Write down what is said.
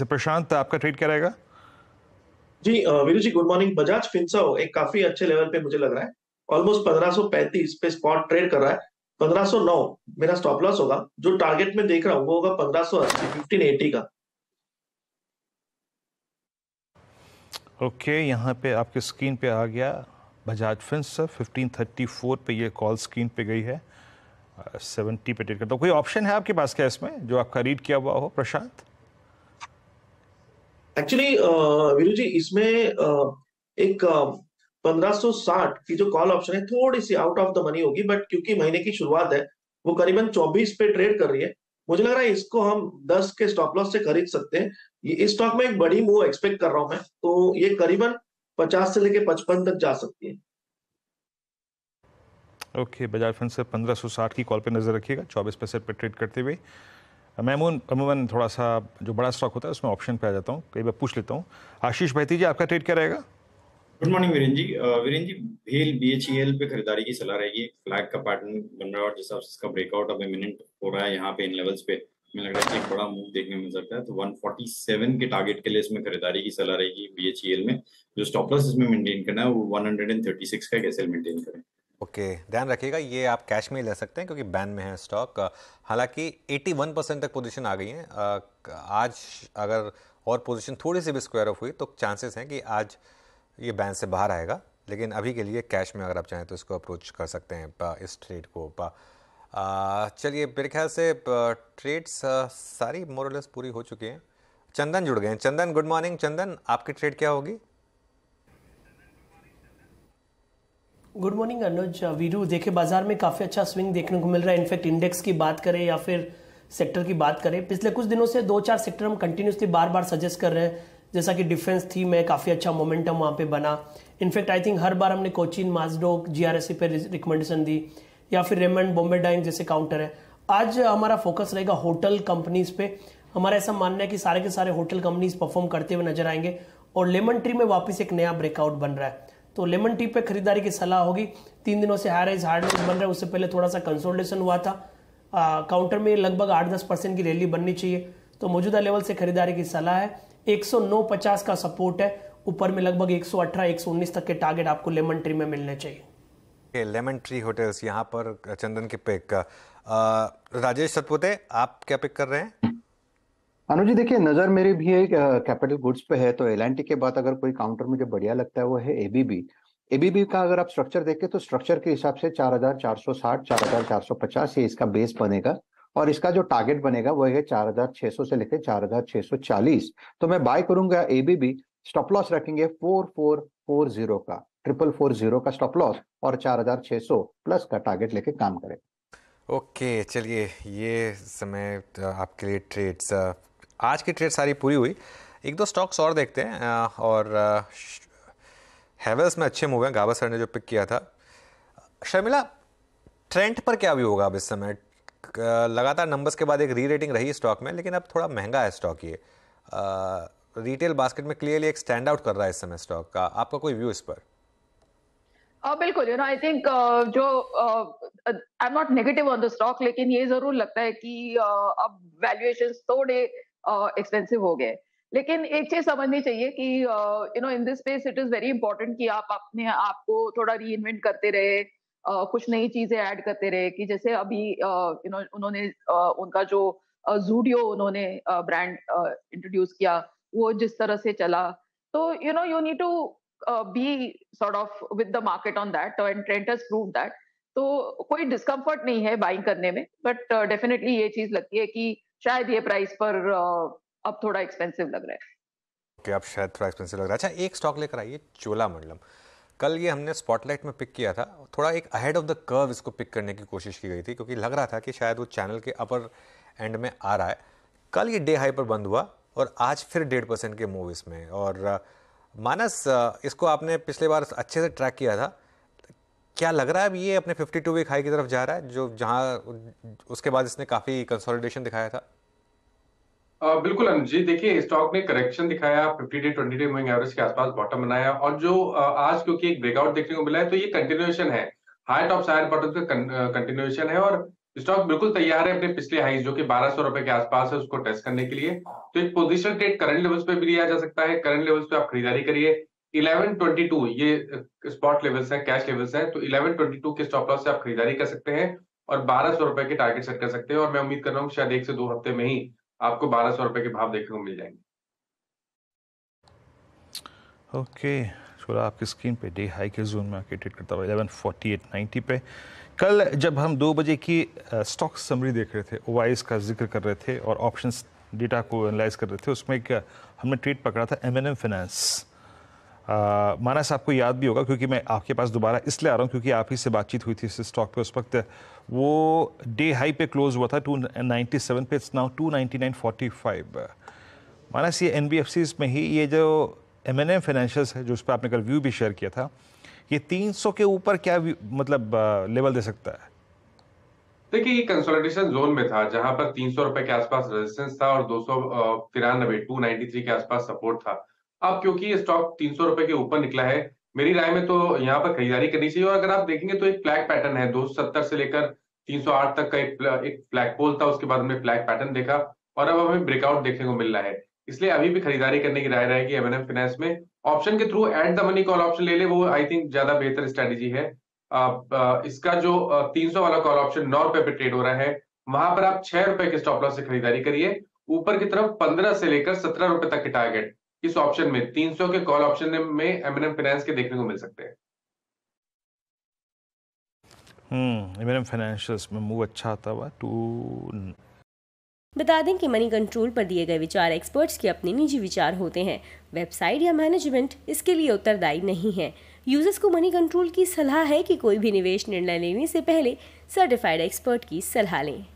प्रशांत, आपका ट्रेड क्या रहेगा? जी वीरू जी, गुड मॉर्निंग। बजाज फिनसर्व एक काफी अच्छे लेवल पे मुझे लग रहा है, ऑलमोस्ट 1535 पे स्पॉट ट्रेड कर रहा है। 1509 मेरा स्टॉप लॉस होगा। जो टारगेट में देख रहा हूँ वो होगा 1580, 1580 का। ओके, यहाँ पे आपके स्क्रीन पे आ गया बजाज फिनसर्व 1534 पे ये कॉल स्क्रीन पे गई है, 70 पे ट्रेड करता हूँ। कोई ऑप्शन है आपके पास क्या इसमें जो आपका रीड किया हुआ हो प्रशांत? एक्चुअली वीरू जी, इसमें एक 1560 की जो कॉल ऑप्शन है थोड़ी सी आउट ऑफ द मनी होगी, बट क्योंकि महीने की शुरुआत है वो करीबन 24 पे ट्रेड कर रही है। मुझे लग रहा है इसको हम 10 के स्टॉप लॉस से खरीद सकते हैं। ये इस स्टॉक में एक बड़ी मूव एक्सपेक्ट कर रहा हूं मैं, तो ये करीबन 50 से लेके 55 तक जा सकती है। ओके, बजाज फिनसर्व 1560 की कॉल पे नजर रखिएगा, 24 पैसे पे ट्रेड करते हुए। मैं अमूमन थोड़ा सा जो बड़ा स्टॉक होता है उसमें ऑप्शन पे आ जाता हूँ, कई बार पूछ लेता हूँ। आशीष भाई जी, आपका ट्रेड क्या रहेगा? Good morning Viren ji. वीरेन जी, भेल BHEL पे खरीदारी की सलाह रहेगी। फ्लैग का पैटर्न बन रहा है और जैसा उसका ब्रेकआउट अब इमिनेंट हो रहा है यहाँ पे इन लेवल्स पे, मुझे लग रहा है कि एक बड़ा मूव देखने में मिल सकता है। तो 147 के टारगेट के लिए इसमें खरीदारी की सलाह रहेगी BHEL में। जो स्टॉप लॉस इसमें मेंटेन करना है वो 136 का कैसे मेंटेन करें। ओके, ध्यान रखिएगा, ये आप कैश में ही ले सकते हैं क्योंकि बैन में है स्टॉक। हालांकि 81% तक पोजीशन आ गई है। आज अगर और पोजीशन थोड़ी सी भी स्क्वायर ऑफ हुई तो चांसेस हैं कि आज ये बैन से बाहर आएगा, लेकिन अभी के लिए कैश में अगर आप चाहें तो इसको अप्रोच कर सकते हैं इस ट्रेड को। चलिए, मेरे ख्याल से ट्रेड्स सारी मोरलेस पूरी हो चुकी हैं। चंदन जुड़ गए हैं। चंदन, गुड मॉर्निंग। चंदन, आपकी ट्रेड क्या होगी? गुड मॉर्निंग अनुज। वीरू, देखे बाजार में काफ़ी अच्छा स्विंग देखने को मिल रहा है। इनफैक्ट इंडेक्स की बात करें या फिर सेक्टर की बात करें, पिछले कुछ दिनों से 2-4 सेक्टर हम कंटिन्यूसली बार सजेस्ट कर रहे हैं, जैसा कि डिफेंस थीम है, काफ़ी अच्छा मोमेंटम वहाँ पे बना। इनफैक्ट आई थिंक हर बार हमने कोचीन, मास्डोक, GRSE पे रिकमेंडेशन दी, या फिर रेमंड, बॉम्बे डाइंग जैसे काउंटर है। आज हमारा फोकस रहेगा होटल कंपनीज़ पे। हमारा ऐसा मानना है कि सारे के सारे होटल कंपनीज परफॉर्म करते हुए नजर आएंगे, और लेमन ट्री में वापस एक नया ब्रेकआउट बन रहा है, तो लेमन टी पे खरीदारी की सलाह होगी। 3 दिनों से हाई राइज हार्ड राइज बन रहा है, उससे पहले थोड़ा सा कंसोलिडेशन हुआ था। काउंटर में लगभग 8-10% की रैली बननी चाहिए, तो मौजूदा लेवल से खरीदारी की सलाह है। 109.50 का सपोर्ट है, ऊपर में लगभग 118-119 तक के टारगेट आपको लेमन ट्री में मिलने चाहिए। लेमन ट्री होटल्स, यहाँ पर चंदन की पिक। राजेश सतपुते, आप क्या पिक कर रहे हैं? अनुज जी, देखिए नजर मेरी भी एक कैपिटल गुड्स पे है, तो एलएनटी के बाद अगर कोई काउंटर मुझे बढ़िया लगता है वो है ABB का। अगर आप स्ट्रक्चर देखें तो स्ट्रक्चर के हिसाब से 4460, 4450 ये इसका बेस बनेगा, और इसका जो टारगेट बनेगा वो है 4600 से लेकर 4640। तो मैं बाय करूंगा ABB। स्टॉप लॉस रखेंगे 4440 का, 4440 का स्टॉप लॉस, और 4600 प्लस का टारगेट लेके काम करें। ओके, चलिए, ये समय आपके लिए ट्रेड्स। आज की ट्रेड सारी पूरी हुई। 1-2 स्टॉक्स और देखते हैं, और हैवेल्स में अच्छे मूव हैं, गाबा सर ने जो पिक किया था। शर्मिला, ट्रेंड पर क्या भी होगा अब इस समय? लगातार नंबर्स के बाद एक री रेटिंग रही स्टॉक में, लेकिन अब थोड़ा महंगा है स्टॉक। ये रिटेल बास्केट में क्लियरली एक स्टैंड आउट कर रहा है इस समय स्टॉक का। आपका कोई व्यू इस पर? बिल्कुल, यू नो आई थिंक जो I am not negative on the stock, लेकिन ये जरूर लगता है कि अब वैल्यूएशन थोड़े एक्सपेंसिव हो गए। लेकिन एक चीज समझनी चाहिए कि you know in this space it is very important कि आप अपने आप को थोड़ा रीइन्वेंट करते रहे, कुछ नई चीजें ऐड करते रहे। कि जैसे अभी यू नो उन्होंने उनका जो जूडियो उन्होंने ब्रांड इंट्रोड्यूस किया, वो जिस तरह से चला, तो you know you need to be sort of with the market on that, and Trent has proved that. तो कोई discomfort नहीं है buying करने में, but definitely ये चीज लगती है कि शायद ये price पर अब थोड़ा expensive लग रहा है। Okay, अब शायद थोड़ा expensive लग रहा है। अच्छा, एक stock लेकर आइए, चोलामंडलम। कल ये हमने स्पॉटलाइट में पिक किया था, थोड़ा एक ahead of the curve इसको पिक करने की कोशिश की गई थी, क्योंकि लग रहा था कि शायद वो चैनल के अपर एंड में आ रहा है। कल ये डे हाई पर बंद हुआ, और आज फिर 1.5% के मूव इसमें। और मानस, इसको आपने पिछले बार अच्छे से ट्रैक किया था, क्या लग रहा है अब ये अपने 52 वीक हाई की तरफ जा रहा है, जो जहां उसके बाद इसने काफी कंसोलिडेशन दिखाया था? बिल्कुल अनुज जी, देखिए स्टॉक ने करेक्शन दिखाया, 50-day 20-day मूविंग एवरेज के आसपास बॉटम बनाया, और जो आज क्योंकि एक ब्रेकआउट देखने को मिला है, तो ये कंटिन्यूएशन है, हाई टॉप्स हायर बॉटम्स का कंटिन्यूएशन है। और स्टॉक बिल्कुल तैयार है अपने पिछले हाईज जो कि 1200 रुपए के आसपास है उसको टेस्ट करने के लिए। तो एक पोजीशनल ट्रेड करंट लेवल्स पे भी लिया जा सकता है। करंट लेवल्स पे आप खरीदारी करिए। 1122 ये स्पॉट लेवल्स है, कैश लेवल्स है। तो 1122 के स्टॉप लॉस से आप खरीदारी कर सकते हैं और 1200 रुपए के टारगेट सेट कर सकते हैं। और मैं उम्मीद कर रहा हूँ शायद 1 से 2 हफ्ते में ही आपको 1200 रुपए के भाव देखने को मिल जाएंगे। ओके, थोड़ा आपकी स्क्रीन पे डे हाई के जोन में आके ट्रेड करता हुआ 1148.90 पे। कल जब हम 2 बजे की स्टॉक समरी देख रहे थे, ओआईस का जिक्र कर रहे थे और ऑप्शंस डेटा को एनालाइज कर रहे थे, उसमें एक हमने ट्रेड पकड़ा था M&M फाइनेंस। माना साहब को याद भी होगा क्योंकि मैं आपके पास दोबारा इसलिए आ रहा हूँ क्योंकि आप ही से बातचीत हुई थी इस स्टॉक पे। उस वक्त वो डे हाई पे क्लोज हुआ था 297 पे, इट्स नाउ 299.45। माना सी NBFCs में ही ये जो M&M फाइनेंशियल्स है, जो उस पर आपने कल व्यू भी शेयर किया था, ये 300 के ऊपर क्या मतलब लेवल दे सकता है? देखिए, ये कंसोलिडेशन जोन में था जहां पर 300 रुपए के आसपास रेजिस्टेंस था और 293 के आसपास सपोर्ट था। अब क्योंकि ये स्टॉक 300 रुपए के ऊपर निकला है, मेरी राय में तो यहाँ पर खरीदारी करनी चाहिए। और अगर आप देखेंगे तो एक फ्लैग पैटर्न है, 270 से लेकर 308 तक का एक फ्लैग पोल था, उसके बाद हमने फ्लैग पैटर्न देखा और अब हमें ब्रेकआउट देखने को मिल रहा है। इसलिए अभी भी खरीदारी करने की राय रहेगी M&M फाइनेंस में। ऑप्शन के through at the money call option ले ले, वो आई थिंक ज्यादा बेहतर स्ट्रेटेजी है। इसका जो 300 वाला कॉल ऑप्शन 9 रुपए पे ट्रेड हो रहा है, वहां पर आप 6 रुपए के स्टॉप लॉस से खरीदारी करिए। ऊपर की तरफ 15 से लेकर 17 रुपए तक के टारगेट इस ऑप्शन में 300 के कॉल ऑप्शन में M&M फाइनेंस के देखने को मिल सकते हैं। M&M फाइनेंशियल्स में मूव अच्छा आता हुआ। बता दें कि मनी कंट्रोल पर दिए गए विचार एक्सपर्ट्स के अपने निजी विचार होते हैं। वेबसाइट या मैनेजमेंट इसके लिए उत्तरदायी नहीं है। यूजर्स को मनी कंट्रोल की सलाह है कि कोई भी निवेश निर्णय लेने से पहले सर्टिफाइड एक्सपर्ट की सलाह लें।